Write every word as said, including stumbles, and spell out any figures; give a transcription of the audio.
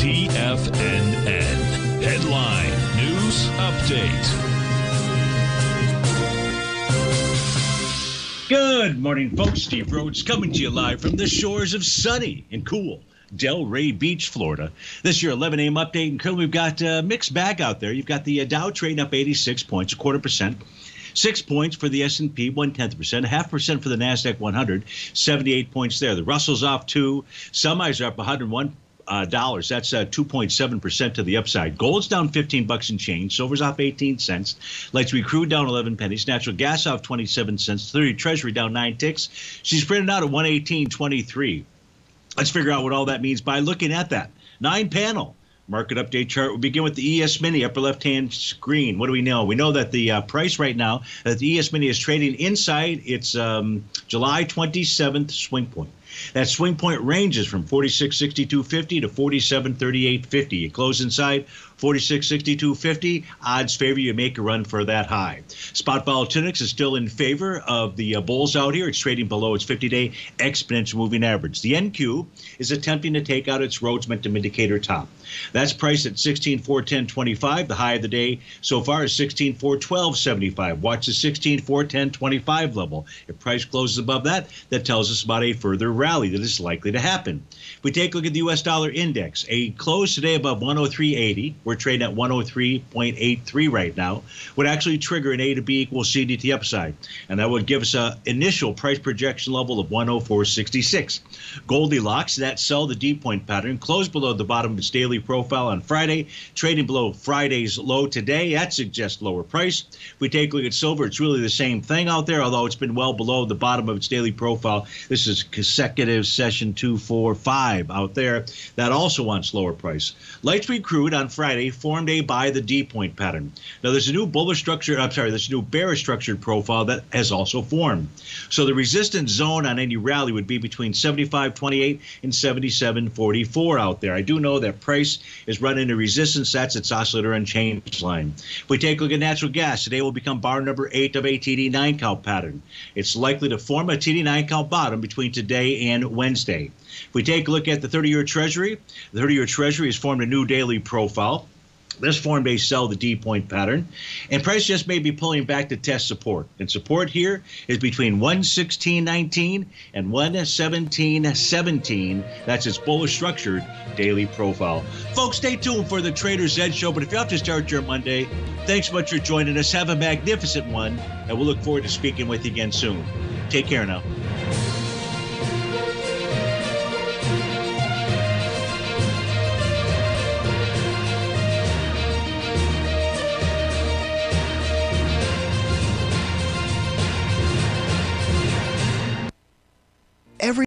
T F N N. Headline News Update. Good morning, folks. Steve Rhodes coming to you live from the shores of sunny and cool Delray Beach, Florida. This is your eleven a m update. And currently, we've got a mixed bag out there. You've got the Dow trading up eighty-six points, a quarter percent. Six points for the S and P, one-tenth percent, a half percent for the NASDAQ one hundred, seventy-eight points there. The Russell's off two. Semis are up one hundred one dollars. Uh, dollars. That's uh, two point seven percent to the upside. Gold's down fifteen bucks and change. Silver's off eighteen cents. Light sweet crude down eleven pennies. Natural gas off twenty-seven cents. thirty Treasury down nine ticks. She's printed out at one eighteen twenty-three. Let's figure out what all that means by looking at that. Nine panel market update chart. We'll begin with the E S Mini, upper left-hand screen. What do we know? We know that the uh, price right now, that the E S Mini is trading inside its um, July twenty-seventh swing point. That swing point ranges from forty-six sixty-two fifty to forty-seven thirty-eight fifty. You close inside forty-six sixty-two fifty, odds favor you make a run for that high. Spot Volatinics is still in favor of the uh, bulls out here. It's trading below its fifty-day exponential moving average. The N Q is attempting to take out its Rhodes momentum indicator top. That's priced at sixteen four ten twenty-five. The high of the day so far is sixteen four twelve seventy-five. Watch the sixteen four ten twenty-five level. If price closes above that, that tells us about a further rally that is likely to happen. If we take a look at the U S dollar index, a close today above one oh three eighty. We're trading at one oh three eighty-three right now, would actually trigger an A to B equals C D to the upside. And that would give us an initial price projection level of one oh four sixty-six. Goldilocks, that sell the deep point pattern, closed below the bottom of its daily profile on Friday, trading below Friday's low today. That suggests lower price. If we take a look at silver, it's really the same thing out there, although it's been well below the bottom of its daily profile. This is consecutive session two four five out there. That also wants lower price. Light sweet crude on Friday formed a buy the D point pattern. Now there's a new bullish structure, I'm sorry, there's a new bearish structured profile that has also formed. So the resistance zone on any rally would be between seventy-five twenty-eight and seventy-seven forty-four out there. I do know that price is running a resistance. That's its oscillator and change line. If we take a look at natural gas, today will become bar number eight of a T D nine count pattern. It's likely to form a T D nine count bottom between today and Wednesday. If we take a look at the thirty-year Treasury, the thirty-year Treasury has formed a new daily profile. This formed a sell the D point pattern, and price just may be pulling back to test support. And support here is between one sixteen nineteen and one seventeen seventeen. That's its bullish structured daily profile. Folks, stay tuned for the Trader's Edge show. But if you have to start your Monday, thanks so much for joining us. Have a magnificent one, and we'll look forward to speaking with you again soon. Take care now.